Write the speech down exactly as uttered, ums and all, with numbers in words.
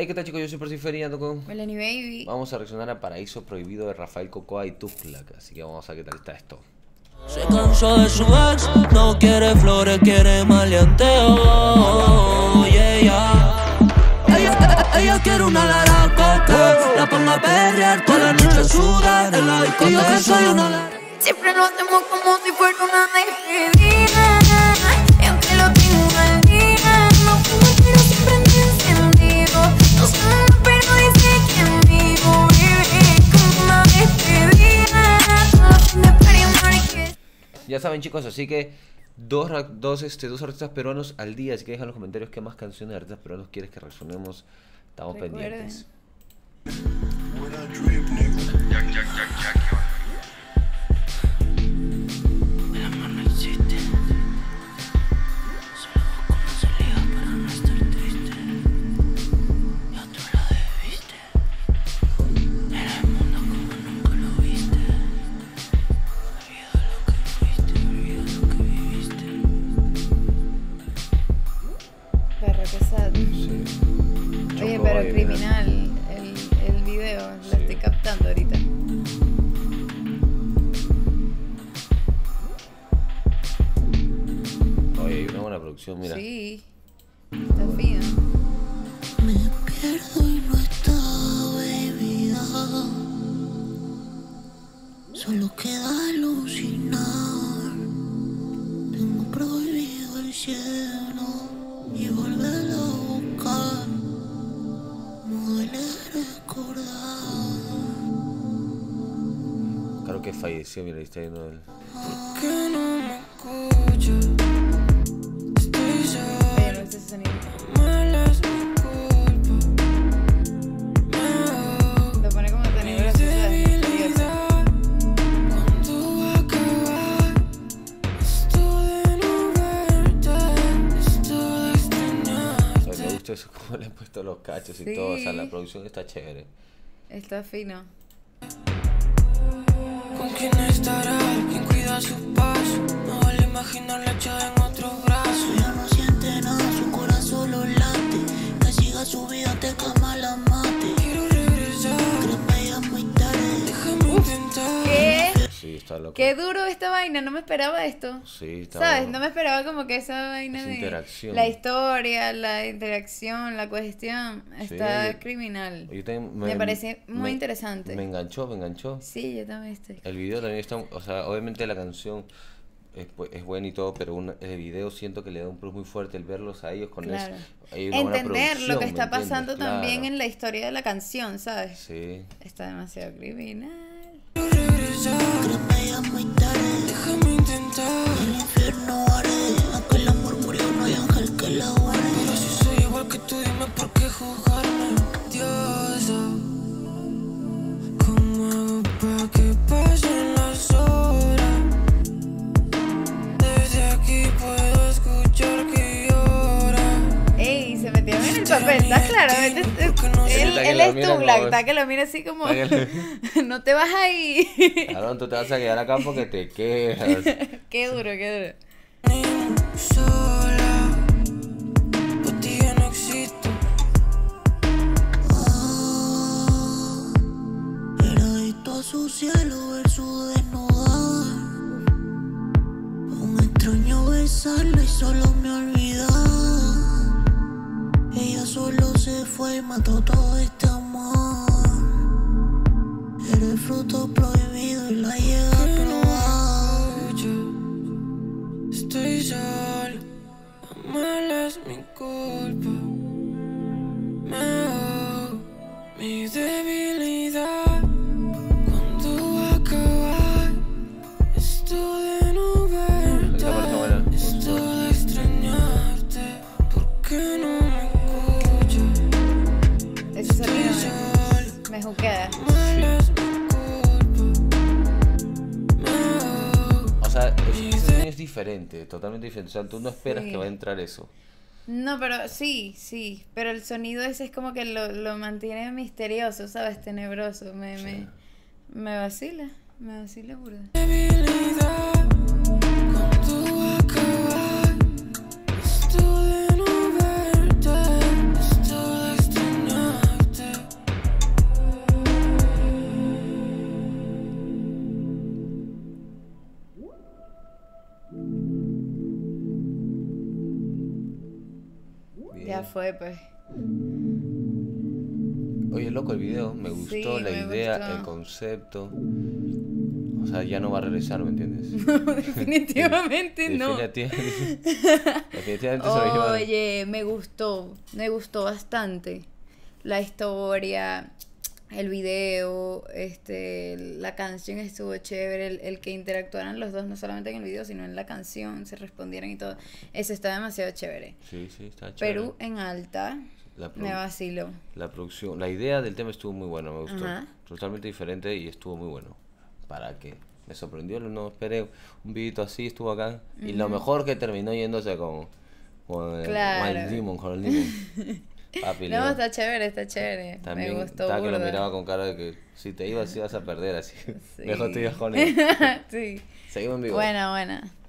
Hey, ¿qué tal, chicos? Yo soy Percy Fer y ando con Melanie Baby. Vamos a reaccionar a Paraíso Prohibido de Rafaell Cocoa y Thuglack. Así que vamos a ver qué tal está esto. Se cansó de su ex, no quiere flores, quiere maleanteo. Yeah, yeah. Ella, ella quiere una lara coca, la pongo a perrear toda la noche, suda en la discoteca. Yo que soy una lara. Siempre lo hacemos como si fuera una despedida. Y aunque lo tengo mal día, no puedo, pero siempre me encendido. No sé, pero dice que en vivo, bebé, como una despedida. Ya saben, chicos, así que dos, dos, este, dos artistas peruanos al día. Así que dejan en los comentarios qué más canciones de artistas peruanos quieres que reaccionemos. Estamos pendientes. Pero criminal el, el video, sí. Lo estoy captando ahorita. Oye, una buena producción, mira. Sí, está fino. Me pierdo y no estaba bebida. Solo queda alucinar. Tengo prohibido el cielo y volver a buscar. Claro que falleció, mira, ahí está yendo el... Pero ese sonido. Lo pone como sonido gracioso. Me gusta eso, como le han puesto los cachos, sí. Y todo, o sea, la producción está chévere. Está fino. ¿Con quién estará? ¿Quién cuida su paso? No vale imaginarla echada en otro brazo. Ella no siente nada, su corazón lo late. Que siga su vida, te cama la mate. Quiero regresar, creo que ya es muy tarde. Déjame intentar. ¿Qué? Sí, está loco. Qué duro esta vaina, no me esperaba esto. Sí, está ¿Sabes? Bueno. No me esperaba como que esa vaina esa interacción. De... La historia, la interacción, la cuestión. Está sí, criminal. Yo también, me, me parece muy me, interesante. Me enganchó, me enganchó. Sí, yo también estoy. El video también está... O sea, obviamente la canción es, es buena y todo, pero un, el video siento que le da un plus muy fuerte el verlos a ellos con claro. Eso. Entender lo que está pasando claro. También en la historia de la canción, ¿sabes? Sí. Está demasiado criminal. Ey, se metió bien el papel, está claro. Él es Thuglack, está que lo mira así como no te vas ahí. Claro, tú te vas a quedar acá porque te quedas. Qué duro, qué duro. Su cielo, ver su desnudar. Un extraño besarla y solo me olvidar. Ella solo se fue y mató todo este amor. Era el fruto prohibido y la llega a probar. Yo estoy solo, mala es mi culpa. Me ahogo, mi debilidad. Diferente, totalmente diferente. O sea, tú no esperas sí. Que va a entrar eso. No, pero sí, sí. Pero el sonido ese es como que lo, lo mantiene misterioso, ¿sabes? Tenebroso. Me, sí. me, me vacila, me vacila burda. fue, pues. Oye, loco el video, me gustó sí, la me idea, gustó. el concepto. O sea, ya no va a regresar, ¿me entiendes? No, definitivamente de, no. Definitivamente, definitivamente Oye, me gustó, me gustó bastante la historia, el video, este, la canción estuvo chévere, el, el que interactuaran los dos, no solamente en el video, sino en la canción, se respondieran y todo. Eso está demasiado chévere. Sí, sí, está chévere. Perú en alta. Me vacilo. La producción, la idea del tema estuvo muy buena, me gustó. Ajá. Totalmente diferente y estuvo muy bueno. ¿Para qué? Me sorprendió, no esperé un videito así, estuvo acá. Uh-huh. Y lo mejor que terminó yéndose con, con, claro. el, con el Demon, con el Demon. Papi, no, no, está chévere, está chévere. También me gustó. Estaba burda. Que lo miraba con cara de que si te ibas, ibas a perder así. Sí. Mejor te ibas con él. Sí. Seguimos en vivo. Buena, buena.